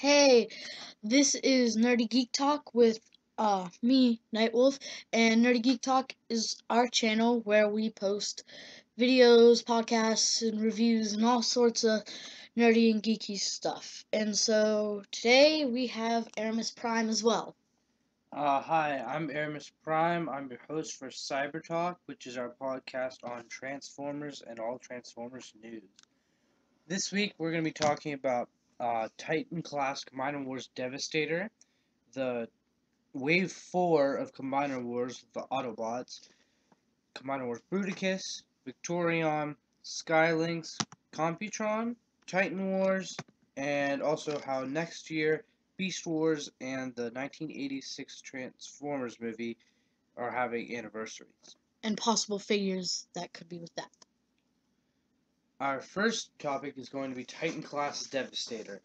Hey, this is Nerdy Geek Talk with me, Nightwolf, and Nerdy Geek Talk is our channel where we post videos, podcasts, and reviews, and all sorts of nerdy and geeky stuff. And so today we have Erimus Prime as well. Hi, I'm Erimus Prime. I'm your host for Cyber Talk, which is our podcast on Transformers and all Transformers news. This week we're going to be talking about Titan class Combiner Wars Devastator, the Wave 4 of Combiner Wars, the Autobots, Combiner Wars Bruticus, Victorion, Sky Lynx, Computron, Titan Wars, and also how next year Beast Wars and the 1986 Transformers movie are having anniversaries. And possible figures that could be with that. Our first topic is going to be Titan Class Devastator.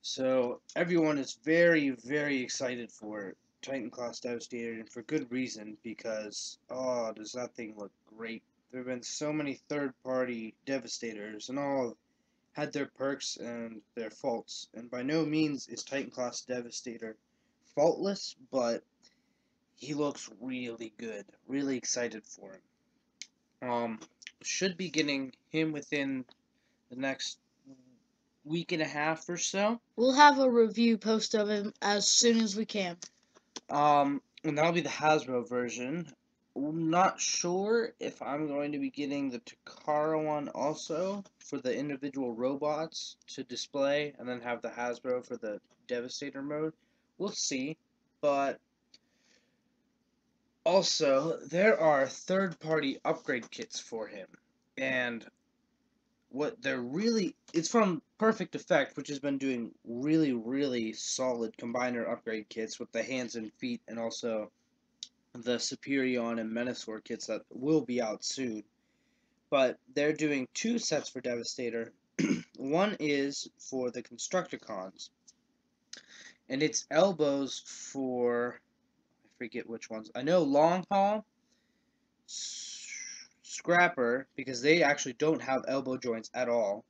So everyone is very, very excited for Titan Class Devastator, and for good reason, because, oh, does that thing look great. There have been so many third-party Devastators, and all had their perks and their faults, and by no means is Titan Class Devastator faultless, but he looks really good. Really excited for him. Should be getting him within the next week and a half or so. We'll have a review post of him as soon as we can. And that'll be the Hasbro version. I'm not sure if I'm going to be getting the Takara one also for the individual robots to display, and then have the Hasbro for the Devastator mode. We'll see, but also, there are third-party upgrade kits for him, and what they're really, it's from Perfect Effect, which has been doing really, really solid combiner upgrade kits with the hands and feet, and also the Superion and Menasor kits that will be out soon. But they're doing two sets for Devastator. One is for the Constructicons, and it's elbows for, forget which ones. I know Long Haul, Scrapper, because they actually don't have elbow joints at all.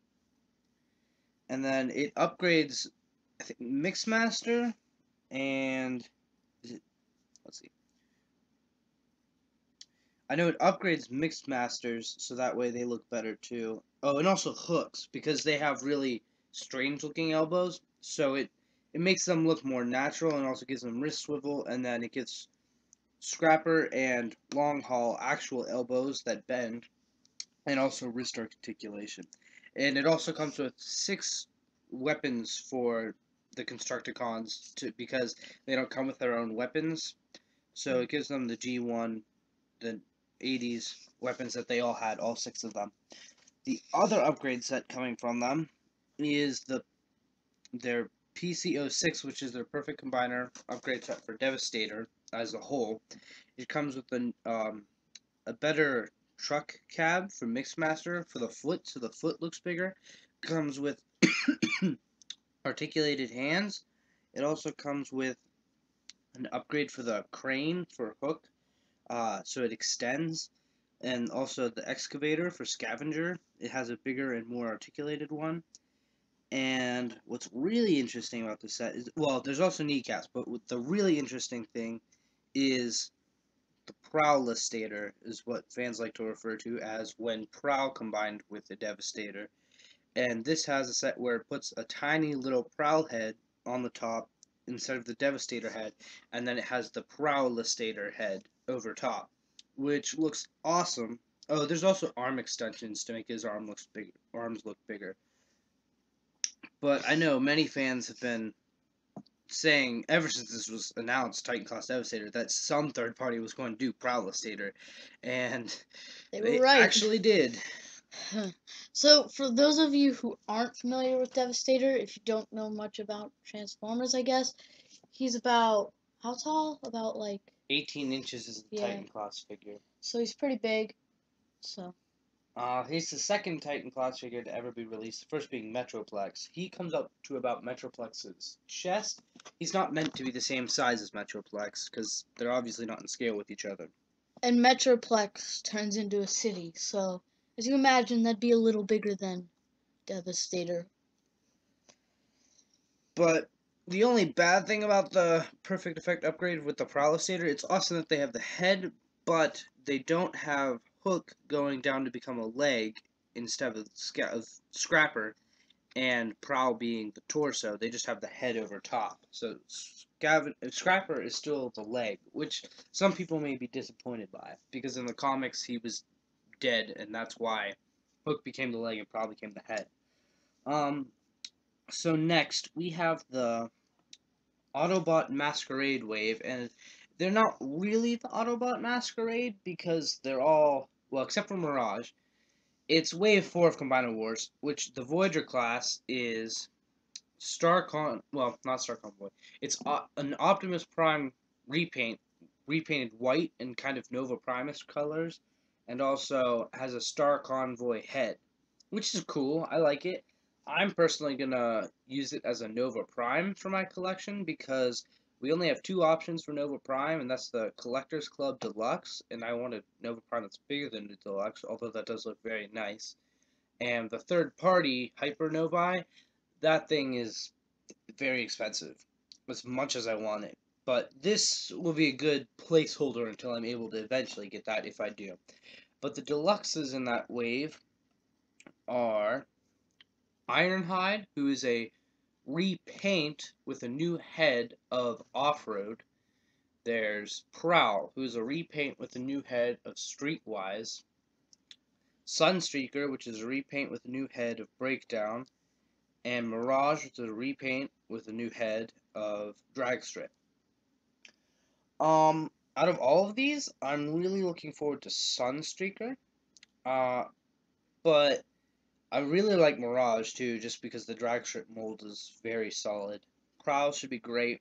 And then it upgrades, I think, Mixmaster and, let's see. I know it upgrades Mixmasters, so that way they look better too. Oh, and also Hooks, because they have really strange looking elbows, so it makes them look more natural, and also gives them wrist swivel, and then it gives Scrapper and Long Haul actual elbows that bend, and also wrist articulation. And it also comes with 6 weapons for the Constructicons, because they don't come with their own weapons, so it gives them the G1, the 80s weapons that they all had, all 6 of them. The other upgrade set coming from them is their PC-06, which is their perfect combiner upgrade set for Devastator as a whole. It comes with a better truck cab for Mixmaster for the foot, so the foot looks bigger. It comes with articulated hands. It also comes with an upgrade for the crane for Hook, so it extends. And also the excavator for Scavenger. It has a bigger and more articulated one. And what's really interesting about this set is, well, there's also kneecaps, but the really interesting thing is the Prowlistator is what fans like to refer to as when Prowl combined with the Devastator. And this has a set where it puts a tiny little Prowl head on the top instead of the Devastator head, and then it has the Prowlistator head over top, which looks awesome. Oh, there's also arm extensions to make his arms look bigger. But I know many fans have been saying, ever since this was announced, Titan Class Devastator, that some third party was going to do Prowlistator, and they right. Actually did. So, for those of you who aren't familiar with Devastator, if you don't know much about Transformers, I guess, he's about, how tall? About, like, 18 inches is the Titan Class figure. So he's pretty big, so. He's the second Titan Class figure to ever be released, the first being Metroplex. He comes up to about Metroplex's chest. He's not meant to be the same size as Metroplex, because they're obviously not in scale with each other. And Metroplex turns into a city, so as you imagine, that'd be a little bigger than Devastator. But The only bad thing about the Perfect Effect upgrade with the Prowlistator, it's awesome that they have the head, but they don't have Hook going down to become a leg instead of Scrapper and Prowl being the torso. They just have the head over top. So Scrapper is still the leg, which some people may be disappointed by, because in the comics he was dead, and that's why Hook became the leg and Prowl became the head. So next, we have the Autobot Masquerade Wave, and they're not really the Autobot Masquerade, because they're all, well, except for Mirage, it's Wave 4 of Combiner Wars, which the Voyager class is an Optimus Prime repaint, repainted white and kind of Nova Primus colors, and also has a Star Convoy head, which is cool. I like it. I'm personally going to use it as a Nova Prime for my collection, because we only have two options for Nova Prime, and that's the Collector's Club Deluxe, and I want a Nova Prime that's bigger than the Deluxe, although that does look very nice. And the third-party Hypernovae, that thing is very expensive, as much as I want it. But this will be a good placeholder until I'm able to eventually get that, if I do. But the Deluxes in that wave are Ironhide, who is a repaint with a new head of Off-Road. There's Prowl, who is a repaint with a new head of Streetwise. Sunstreaker, which is a repaint with a new head of Breakdown. And Mirage, which is a repaint with a new head of Dragstrip. Out of all of these, I'm really looking forward to Sunstreaker. But I really like Mirage, too, just because the Dragstrip mold is very solid. Prowl should be great.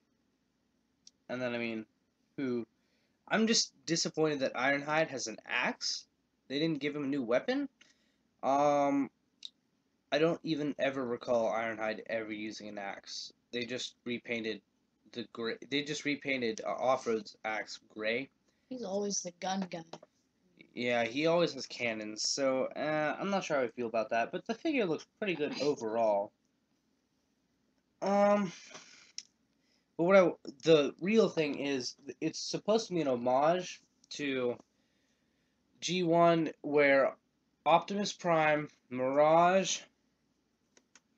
And then, I mean, I'm just disappointed that Ironhide has an axe. They didn't give him a new weapon. I don't even ever recall Ironhide ever using an axe. They just repainted Off-Road's axe gray. He's always the gun guy. Yeah, he always has cannons, so I'm not sure how I feel about that, but the figure looks pretty good overall. But the real thing is, it's supposed to be an homage to G1, where Optimus Prime, Mirage,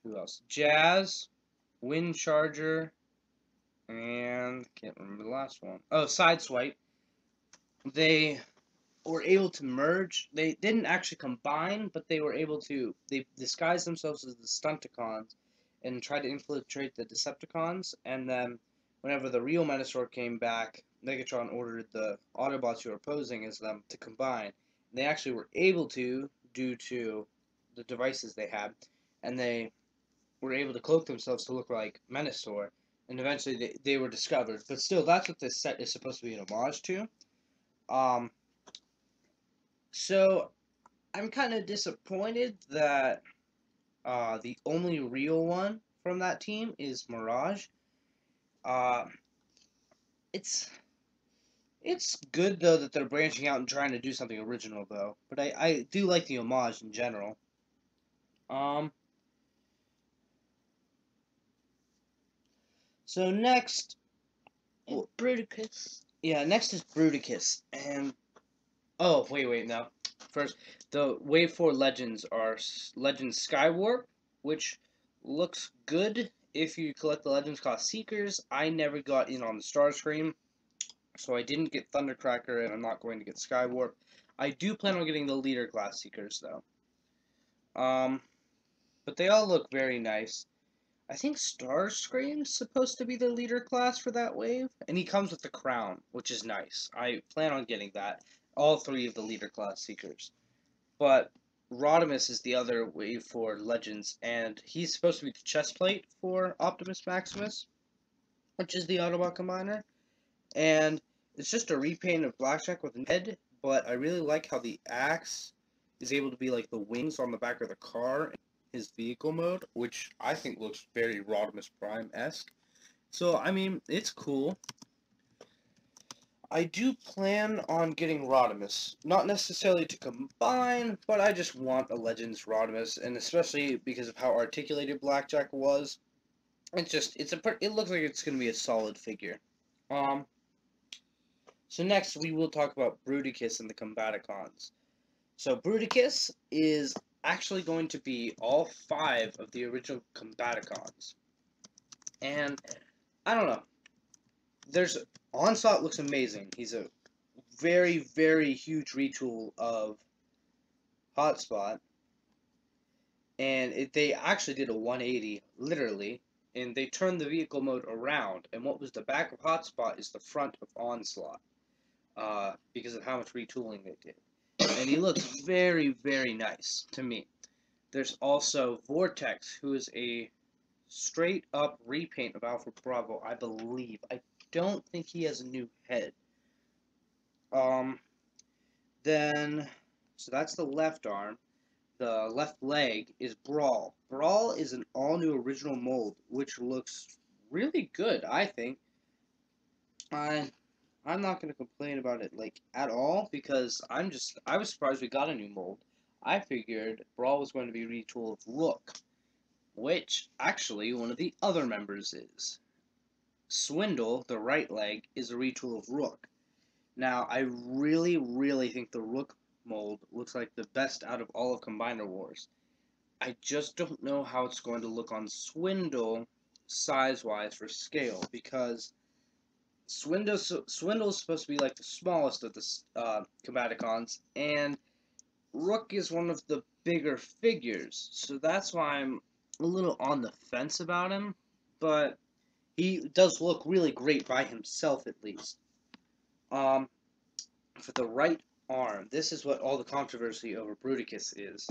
who else? Jazz, Wind Charger, and I can't remember the last one. Oh, Sideswipe. They were able to merge. They didn't actually combine, but they were able to, they disguised themselves as the Stunticons and tried to infiltrate the Decepticons, and then whenever the real Menasor came back, Megatron ordered the Autobots who were posing as them to combine. And they actually were able to, due to the devices they had, and they were able to cloak themselves to look like Menasor, and eventually they were discovered. But still, that's what this set is supposed to be an homage to. So, I'm kind of disappointed that the only real one from that team is Mirage. It's good, though, that they're branching out and trying to do something original, though. But I do like the homage in general. So, next, Bruticus. Yeah, next is Bruticus, and oh, wait, no. First, the Wave 4 Legends are Legends Skywarp, which looks good if you collect the Legends class Seekers. I never got in on the Starscream, so I didn't get Thundercracker, and I'm not going to get Skywarp. I do plan on getting the Leader class Seekers, though. But they all look very nice. I think Starscream's supposed to be the Leader class for that wave, and he comes with the crown, which is nice. I plan on getting that. All three of the Leader class Seekers. But Rodimus is the other wave for Legends, and he's supposed to be the chest plate for Optimus Maximus, which is the Autobot Combiner. And it's just a repaint of Blackjack with a head, but I really like how the axe is able to be like the wings on the back of the car in his vehicle mode, which I think looks very Rodimus Prime-esque. So, I mean, it's cool. I do plan on getting Rodimus, not necessarily to combine, but I just want a Legends Rodimus, and especially because of how articulated Blackjack was, It's just, it looks like it's going to be a solid figure. So next we will talk about Bruticus and the Combaticons. So Bruticus is actually going to be all 5 of the original Combaticons. And, I don't know. There's, Onslaught looks amazing. He's a very, very huge retool of Hotspot. And they actually did a 180, literally. And they turned the vehicle mode around, and what was the back of Hotspot is the front of Onslaught, because of how much retooling they did. And he looks very, very nice to me. There's also Vortex, who is a straight-up repaint of Alpha Bravo, I believe. I don't think he has a new head. Then, so that's the left arm. The left leg is Brawl. Brawl is an all-new original mold, which looks really good, I think. I'm not going to complain about it, like, at all, because I was surprised we got a new mold. I figured Brawl was going to be a retool of Rook, which, actually, one of the other members is. Swindle, the right leg, is a retool of Rook. Now, I really, really think the Rook mold looks like the best out of all of Combiner Wars. I just don't know how it's going to look on Swindle size-wise for scale, because Swindle's supposed to be like the smallest of the Combaticons, and Rook is one of the bigger figures, so that's why I'm a little on the fence about him, but he does look really great by himself, at least. For the right arm, this is what all the controversy over Bruticus is.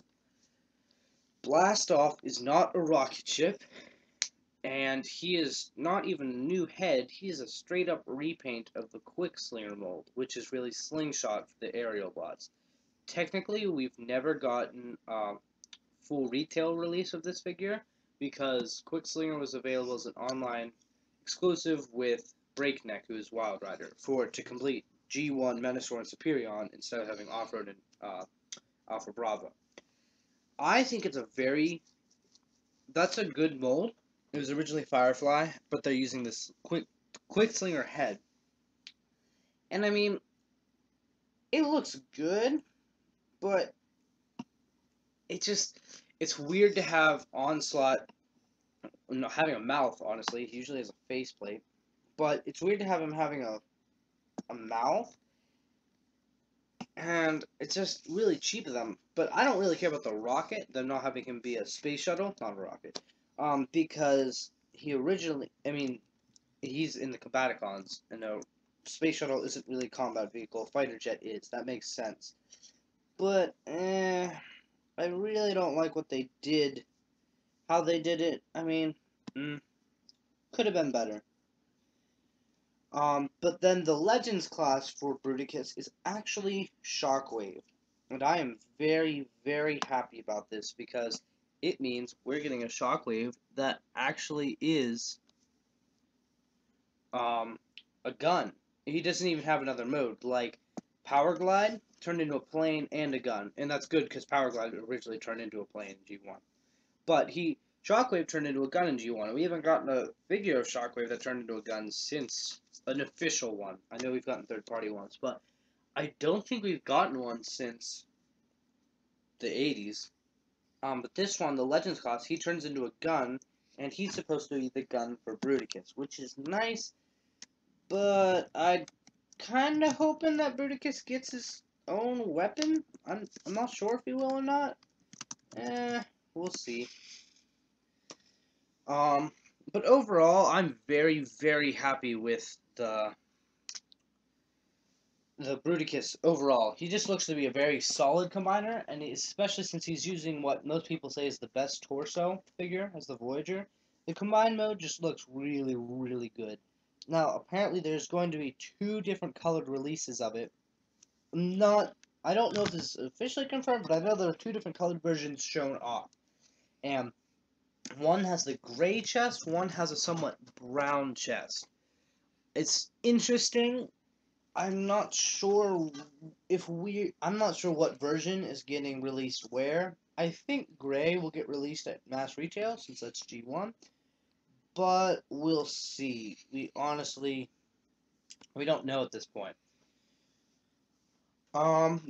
Blastoff is not a rocket ship, and he is not even a new head. He is a straight-up repaint of the Quickslinger mold, which is really Slingshot for the aerial bots. Technically, we've never gotten full retail release of this figure, because Quickslinger was available as an online exclusive with Breakneck, who is Wild Rider, to complete G1, Menasor, and Superion, instead of having Off-Road and Alpha Bravo. I think it's a very... That's a good mold. It was originally Firefly, but they're using this Quickslinger head. And, I mean, it looks good, but it just... It's weird to have Onslaught having a mouth, honestly. He usually has a faceplate. But it's weird to have him having a mouth, and it's just really cheap of them. But I don't really care about the rocket, them not having him be a space shuttle, not a rocket, because he originally, I mean, he's in the Combaticons, and a space shuttle isn't really a combat vehicle, a fighter jet is, that makes sense. But, I really don't like what they did, how they did it. I mean, could have been better. But then the Legends class for Bruticus is actually Shockwave, and I am very, very happy about this, because it means we're getting a Shockwave that actually is, a gun. He doesn't even have another mode, like Power Glide turned into a plane and a gun, and that's good, because Power Glide originally turned into a plane in G1, but Shockwave turned into a gun in G1, and we haven't gotten a figure of Shockwave that turned into a gun since an official one. I know we've gotten third-party ones, but I don't think we've gotten one since the 80s. But this one, the Legends class, he turns into a gun, and he's supposed to be the gun for Bruticus, which is nice, but I'm kind of hoping that Bruticus gets his own weapon. I'm not sure if he will or not. We'll see. But overall, I'm very, very happy with the Bruticus overall. He just looks to be a very solid combiner, and especially since he's using what most people say is the best torso figure as the Voyager, the combined mode just looks really, really good. Now, apparently there's going to be 2 different colored releases of it. I don't know if this is officially confirmed, but I know there are 2 different colored versions shown off. And one has the gray chest, one has a somewhat brown chest. It's interesting. I'm not sure what version is getting released where. I think gray will get released at mass retail, since that's G1. but we'll see. We honestly, we don't know at this point.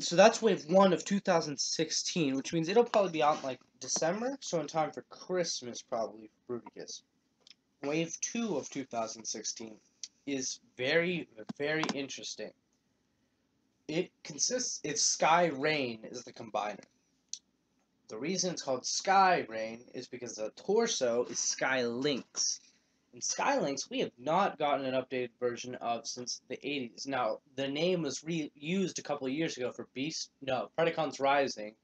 So that's wave 1 of 2016, which means it'll probably be out in, like, December, so in time for Christmas, probably, for Bruticus. Wave 2 of 2016 is very, very interesting. It consists, it's Sky Rain is the combiner. The reason it's called Sky Rain is because the torso is Sky Lynx. And Sky Lynx, we have not gotten an updated version of since the 80s. Now, the name was reused a couple of years ago for Predacons Rising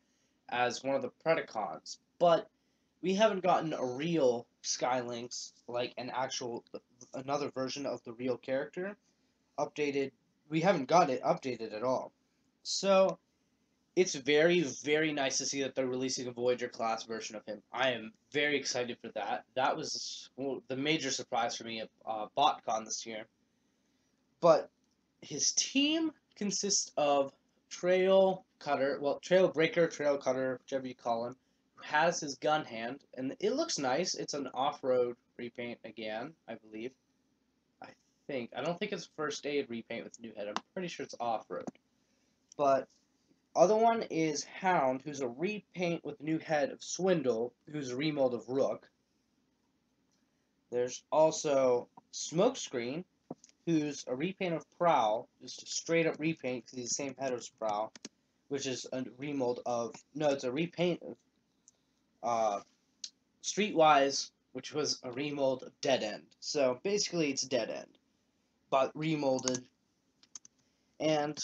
as one of the Predacons, but we haven't gotten a real Sky Lynx, like an actual, another version of the real character, updated. We haven't got it updated at all. So, it's very, very nice to see that they're releasing a Voyager class version of him. I am very excited for that. That was the major surprise for me at BotCon this year. But his team consists of Trail Cutter, well, Trail Breaker, Trail Cutter, whichever you call him, who has his gun hand, and it looks nice. It's an off-road repaint again, I believe. I don't think it's first aid repaint with new head. I'm pretty sure it's off-road. But other one is Hound, who's a repaint with new head of Swindle, who's a remold of Rook. There's also Smokescreen, who's a repaint of Prowl, just a straight up repaint because he's the same head as Prowl, which is a remold of it's a repaint of Streetwise, which was a remold of Dead End. So basically it's Dead End, but remolded. And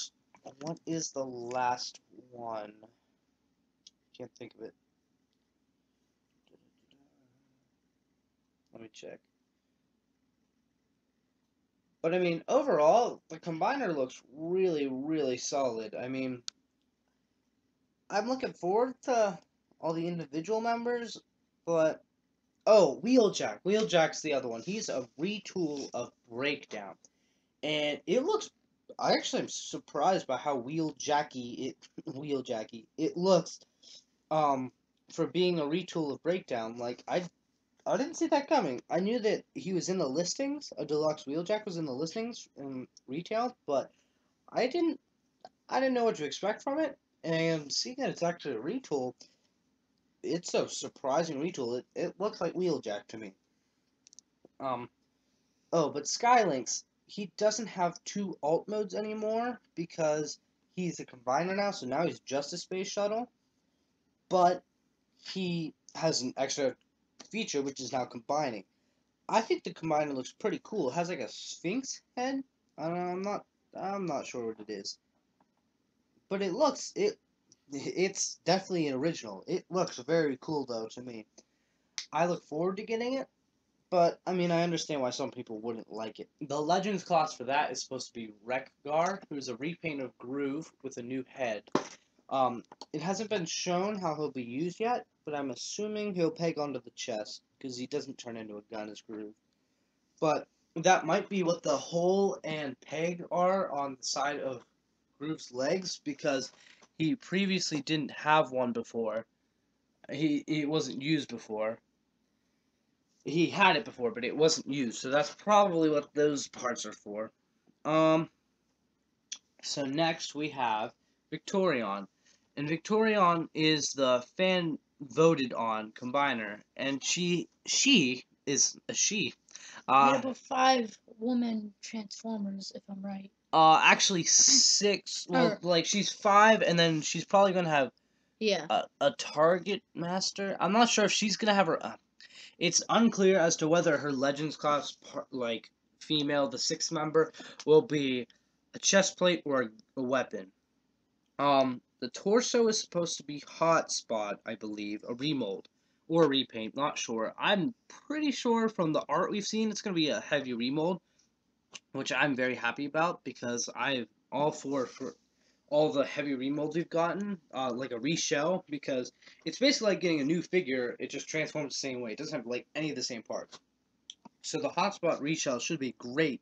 what is the last one? Can't think of it. Let me check. But I mean, overall, the combiner looks really, really solid. I mean, I'm looking forward to all the individual members, but oh, Wheeljack. Wheeljack's the other one. He's a retool of Breakdown. And it looks, I actually am surprised by how Wheeljacky it looks, for being a retool of Breakdown. Like, I didn't see that coming. I knew that he was in the listings, a deluxe Wheeljack was in the listings in retail, but I didn't know what to expect from it, and seeing that it's actually a retool, it's a surprising retool. It looks like Wheeljack to me. Oh, but Sky Lynx, he doesn't have two alt modes anymore because he's a combiner now, so now he's just a space shuttle. But he has an extra feature, which is now combining. I think the combiner looks pretty cool. It has like a Sphinx head. I don't know, I'm not sure what it is. But it looks, it's definitely an original. It looks very cool though to me. I look forward to getting it. But, I mean, I understand why some people wouldn't like it. The Legends class for that is supposed to be Wreckgar, who's a repaint of Groove with a new head. It hasn't been shown how he'll be used yet, but I'm assuming he'll peg onto the chest, because he doesn't turn into a gun as Groove. But that might be what the hole and peg are on the side of Groove's legs, because he previously didn't have one before. He wasn't used before. He had it before, but it wasn't used, so that's probably what those parts are for. So next we have Victorion. And Victorion is the fan-voted-on combiner, and she is a she. Yeah, but 5 woman Transformers, if I'm right. Actually 6. Well, like, she's 5, and then she's probably going to have a target master. I'm not sure if she's going to have her... It's unclear as to whether her Legends class, like, female, the 6th member, will be a chest plate or a weapon. The torso is supposed to be Hotspot, I believe, a remold, or a repaint, not sure. I'm pretty sure from the art we've seen it's going to be a heavy remold, which I'm very happy about, because I'm all for all the heavy remolds we've gotten, like a reshell, because it's basically like getting a new figure, it just transforms the same way. It doesn't have, like, any of the same parts. So the Hotspot reshell should be great.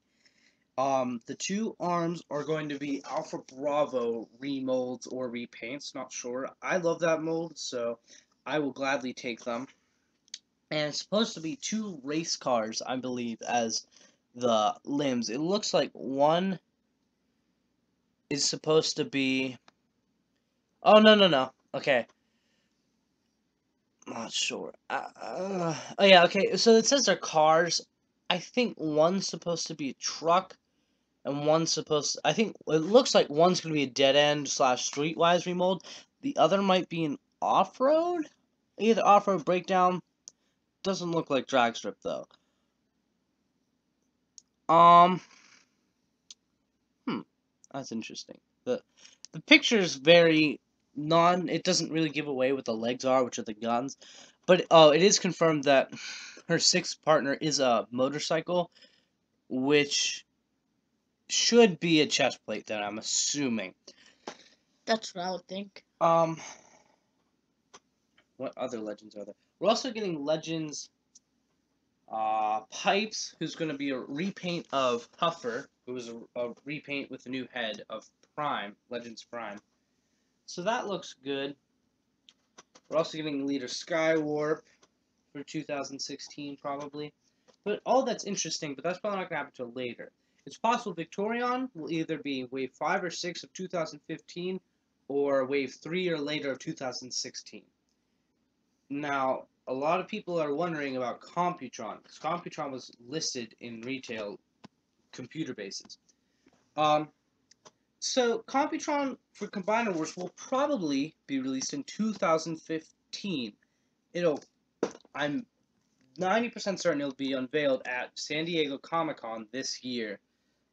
The 2 arms are going to be Alpha Bravo remolds or repaints, not sure. I love that mold, so I will gladly take them. And it's supposed to be two race cars, I believe, as the limbs. It looks like one is supposed to be... Oh, no. Okay. Not sure. Oh, yeah, okay. So it says they're cars. I think one's supposed to be a truck, and one's supposed to... I think it looks like one's going to be a dead-end / streetwise remold. The other might be an off-road? Either off-road breakdown. Doesn't look like drag strip, though. That's interesting. The picture is very non... It doesn't really give away what the legs are, which are the guns. But, oh, it is confirmed that her sixth partner is a motorcycle, which should be a chest plate, then, I'm assuming. That's what I would think. What other legends are there? We're also getting legends... Pipes, who's going to be a repaint of Puffer, who was a repaint with a new head of Prime, Legends Prime. So that looks good. We're also getting leader Skywarp for 2016, probably. But all that's interesting, but that's probably not going to happen until later. It's possible Victorion will either be Wave 5 or 6 of 2015, or Wave 3 or later of 2016. Now, a lot of people are wondering about Computron, because Computron was listed in retail computer bases. So Computron for Combiner Wars will probably be released in 2015. I'm 90% certain it'll be unveiled at San Diego Comic-Con this year.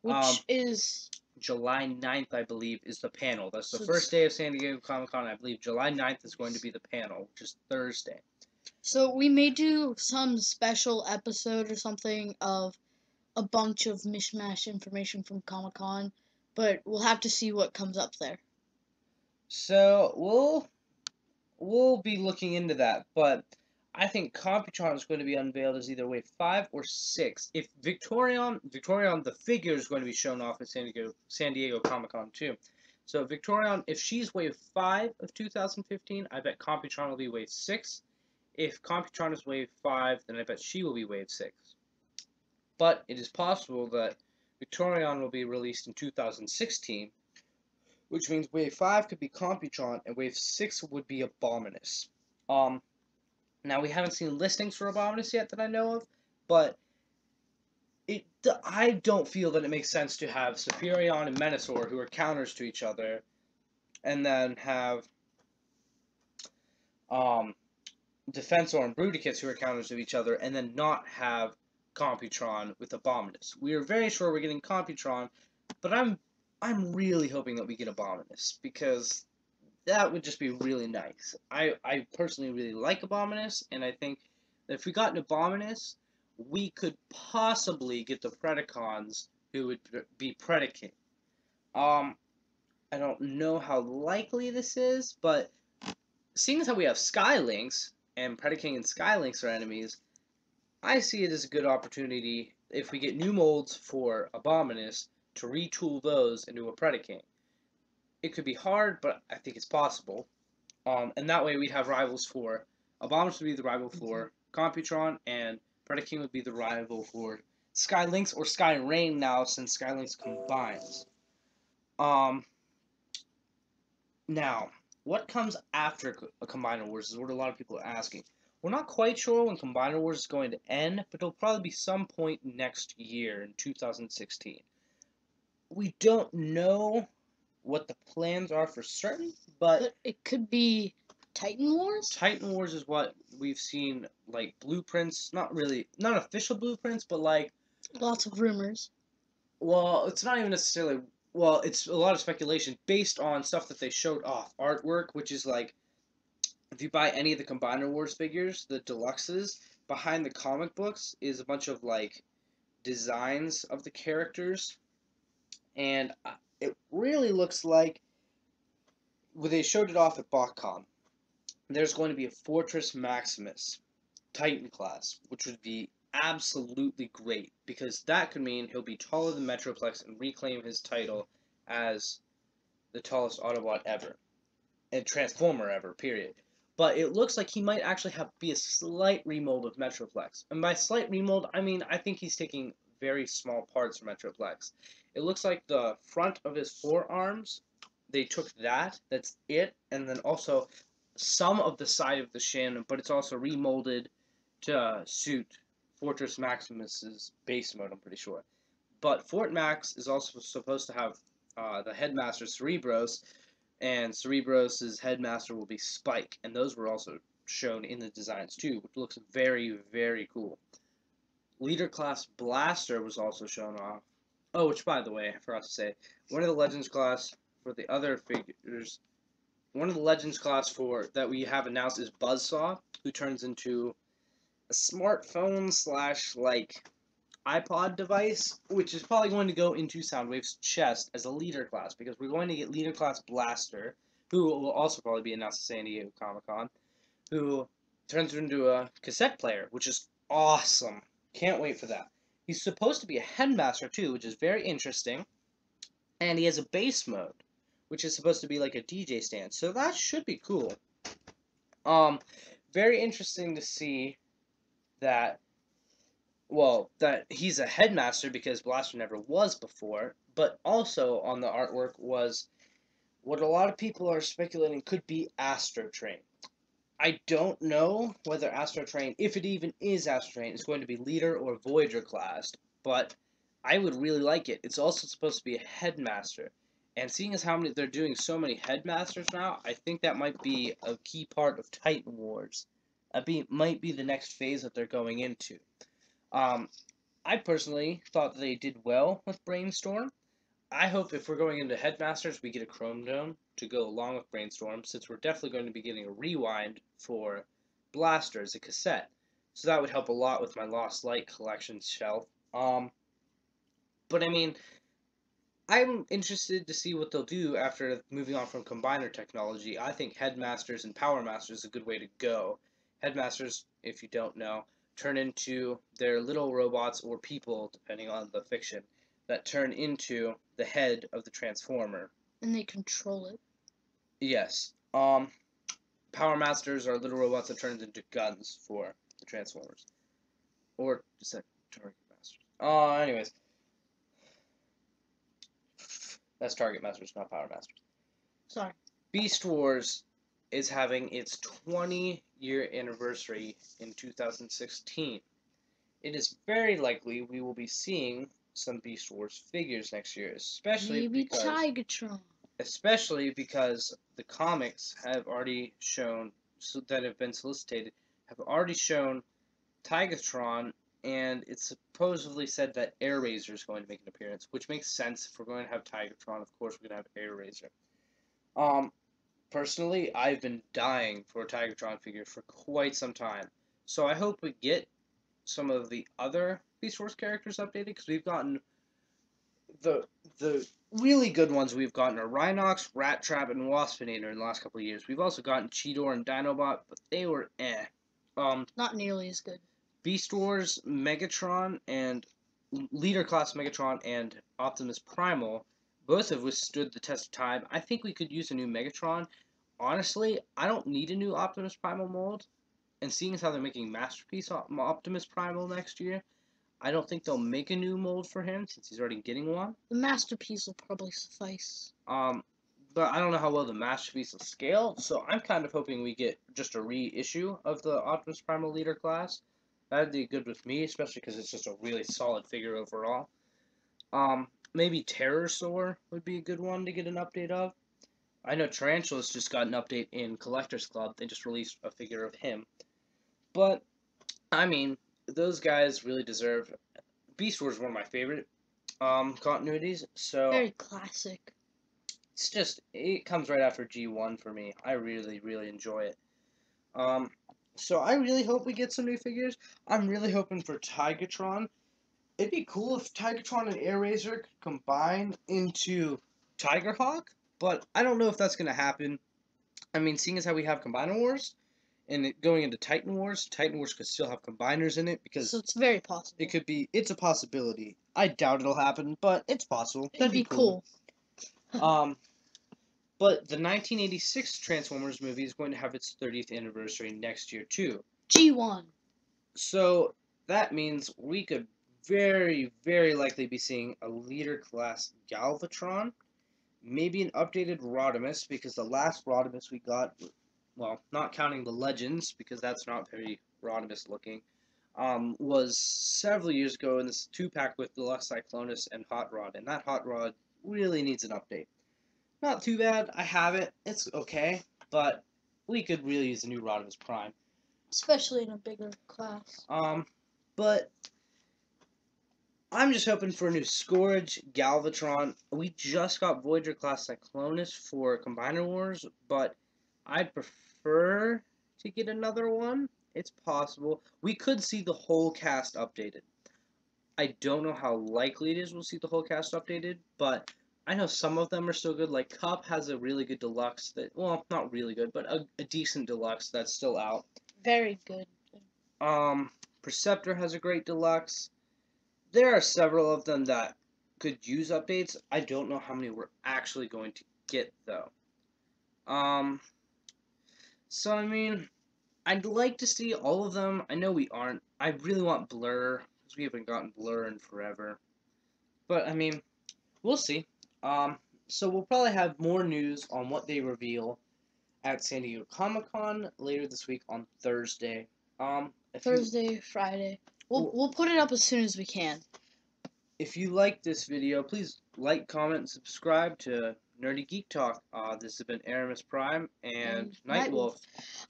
Which is... July 9th, I believe, is the panel. That's the first day of San Diego Comic-Con, I believe. July 9th is going to be the panel, which is Thursday. So we may do some special episode or something of a bunch of mishmash information from Comic-Con, but we'll have to see what comes up there. So we'll be looking into that, but I think Computron is going to be unveiled as either Wave 5 or 6. If Victorion, the figure, is going to be shown off at San Diego Comic-Con too. So Victorion, if she's Wave 5 of 2015, I bet Computron will be Wave 6. If Computron is Wave 5, then I bet she will be Wave 6. But it is possible that Victorion will be released in 2016, which means Wave 5 could be Computron, and Wave 6 would be Abominus. Now, we haven't seen listings for Abominus yet that I know of, but I don't feel that it makes sense to have Superion and Menasor, who are counters to each other, and then have Defensor and Bruticus, who are counters to each other, and then not have Computron with Abominus. We are very sure we're getting Computron, but I'm really hoping that we get Abominus, because... that would just be really nice. I personally really like Abominus, and I think that if we got an Abominus, we could possibly get the Predacons, who would be Predicate. I don't know how likely this is, but seeing as how we have Sky Lynx, and Predicate and Sky Lynx are enemies, I see it as a good opportunity, if we get new molds for Abominus, to retool those into a Predicate. It could be hard, but I think it's possible. And that way we'd have rivals for... Abominus would be the rival for Computron, and Predaking would be the rival for Sky Lynx or Sky Rain now, since Sky Lynx combines. Now, what comes after Combiner Wars is what a lot of people are asking. We're not quite sure when Combiner Wars is going to end, but it'll probably be some point next year, in 2016. We don't know what the plans are for certain, but it could be Titan Wars? Titan Wars is what we've seen, like, blueprints. Not official blueprints, but, like... lots of rumors. Well, it's not even necessarily... well, it's a lot of speculation based on stuff that they showed off. Artwork, which is, like, if you buy any of the Combiner Wars figures, the deluxes, behind the comic books is a bunch of, like, designs of the characters. And... it really looks like, well, they showed it off at BotCon, there's going to be a Fortress Maximus Titan class, which would be absolutely great, because that could mean he'll be taller than Metroplex and reclaim his title as the tallest Autobot ever, and Transformer ever, period. but it looks like he might actually have to be a slight remold of Metroplex. And by slight remold, I mean I think he's taking very small parts from Metroplex. It looks like the front of his forearms, they took that, that's it, and then also some of the side of the shin, but it's also remolded to suit Fortress Maximus's base mode, I'm pretty sure. But Fort Max is also supposed to have the headmaster Cerebros, and Cerebros's headmaster will be Spike, and those were also shown in the designs too, which looks very, very cool. Leader class Blaster was also shown off. Oh, which by the way, I forgot to say, one of the Legends class for the other figures, one of the Legends class for that we have announced is Buzzsaw, who turns into a smartphone slash like iPod device, which is probably going to go into Soundwave's chest as a leader class, because we're going to get leader class Blaster, who will also probably be announced at San Diego Comic-Con, who turns into a cassette player, which is awesome. Can't wait for that. He's supposed to be a headmaster too, which is very interesting, and he has a bass mode, which is supposed to be like a DJ stand, so that should be cool. Very interesting to see that. Well, that he's a headmaster because Blaster never was before, but also on the artwork was what a lot of people are speculating could be Astro Train. I don't know whether Astro Train, if it even is Astro Train, is going to be Leader or Voyager classed, but I would really like it. It's also supposed to be a headmaster, and seeing as how many they're doing so many headmasters now, I think that might be a key part of Titan Wars. That might be the next phase that they're going into. I personally thought they did well with Brainstorm. I hope if we're going into Headmasters, we get a Chrome Dome to go along with Brainstorm, since we're definitely going to be getting a Rewind for Blaster as a cassette. So that would help a lot with my Lost Light collection shelf. But I mean, I'm interested to see what they'll do after moving on from Combiner technology. I think Headmasters and Power Masters is a good way to go. Headmasters, if you don't know, turn into their little robots or people, depending on the fiction, that turn into the head of the Transformer. And they control it. Yes. Power Masters are little robots that turn into guns for the Transformers. Or is that Target Masters? Anyways. That's Target Masters, not Power Masters. Sorry. Beast Wars is having its 20-year anniversary in 2016. It is very likely we will be seeing some Beast Wars figures next year, especially because the comics have already shown, so that have been solicited, have already shown Tigatron, and it's supposedly said that Airraiser is going to make an appearance, which makes sense. If we're going to have Tigatron, of course we're going to have Airraiser. Personally, I've been dying for a Tigatron figure for quite some time, so I hope we get some of the other Beast Wars characters updated, because we've gotten the really good ones. We've gotten a Rhinox, Rat Trap, and Waspinator in the last couple of years. We've also gotten Cheetor and Dinobot, but they were eh. Not nearly as good. Beast Wars Megatron and Leader Class Megatron and Optimus Primal, both have withstood the test of time. I think we could use a new Megatron. Honestly, I don't need a new Optimus Primal mold. And seeing as how they're making Masterpiece Optimus Primal next year, I don't think they'll make a new mold for him, since he's already getting one. The Masterpiece will probably suffice. But I don't know how well the Masterpiece will scale, so I'm kind of hoping we get just a reissue of the Optimus Primal Leader class. That'd be good with me, especially because it's just a really solid figure overall. Maybe Terrorsaur would be a good one to get an update of. I know Tarantula's just got an update in Collector's Club. They just released a figure of him. But, I mean, those guys really deserve... Beast Wars is one of my favorite continuities, so... Very classic. It's just... It comes right after G1 for me. I really, really enjoy it. So I really hope we get some new figures. I'm really hoping for Tigatron. It'd be cool if Tigatron and Airraiser could combine into Tigerhawk, but I don't know if that's going to happen. I mean, seeing as how we have Combiner Wars, and it going into Titan Wars could still have Combiners in it, because... So it's very possible. It could be... It's a possibility. I doubt it'll happen, but it's possible. That'd be cool. But the 1986 Transformers movie is going to have its 30th anniversary next year, too. G1. So that means we could very, very likely be seeing a leader-class Galvatron, maybe an updated Rodimus, because the last Rodimus we got, well, not counting the Legends, because that's not very Rodimus-looking, was several years ago in this 2-pack with Deluxe Cyclonus and Hot Rod, and that Hot Rod really needs an update. Not too bad, I have it, it's okay, but we could really use a new Rodimus Prime. Especially in a bigger class. But I'm just hoping for a new Scourge, Galvatron. We just got Voyager class Cyclonus for Combiner Wars, but I'd prefer to get another one. It's possible. We could see the whole cast updated. I don't know how likely it is we'll see the whole cast updated, but I know some of them are still good. Like, Cup has a really good deluxe that, well, not really good, but a decent deluxe that's still out. Very good. Perceptor has a great deluxe. There are several of them that could use updates. I don't know how many we're actually going to get, though. So, I mean, I'd like to see all of them. I know we aren't. I really want Blur, because we haven't gotten Blur in forever. But, I mean, we'll see. So we'll probably have more news on what they reveal at San Diego Comic-Con later this week on Thursday. Friday. We'll put it up as soon as we can. If you like this video, please like, comment, and subscribe to Nerdy Geek Talk. This has been Erimus Prime and Nightwolf.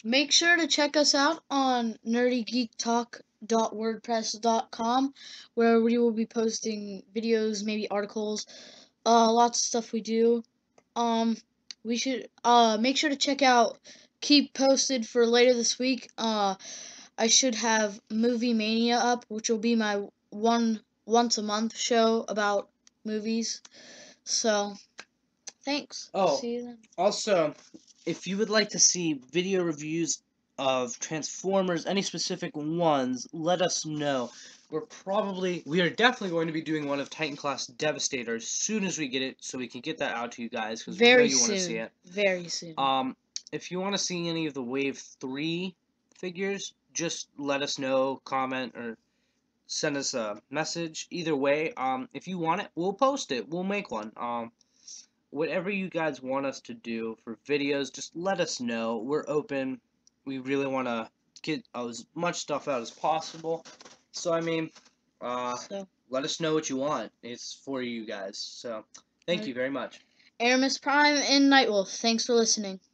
Make sure to check us out on nerdygeektalk.wordpress.com, where we will be posting videos, maybe articles, lots of stuff we do. We should make sure to check out Keep Posted for later this week. I should have Movie Mania up, which will be my once a month show about movies. So, thanks. Oh, see you then. Also, if you would like to see video reviews of Transformers, any specific ones, let us know. We are definitely going to be doing one of Titan class Devastator as soon as we get it, so we can get that out to you guys, because we know you want to see it. Very soon. If you want to see any of the Wave 3 figures, just let us know, comment, or send us a message. Either way, if you want it, we'll post it. We'll make one. Whatever you guys want us to do for videos, just let us know. We're open. We really want to get as much stuff out as possible. So, I mean, let us know what you want. It's for you guys. So, thank you very much. Erimus Prime and Nightwolf, thanks for listening.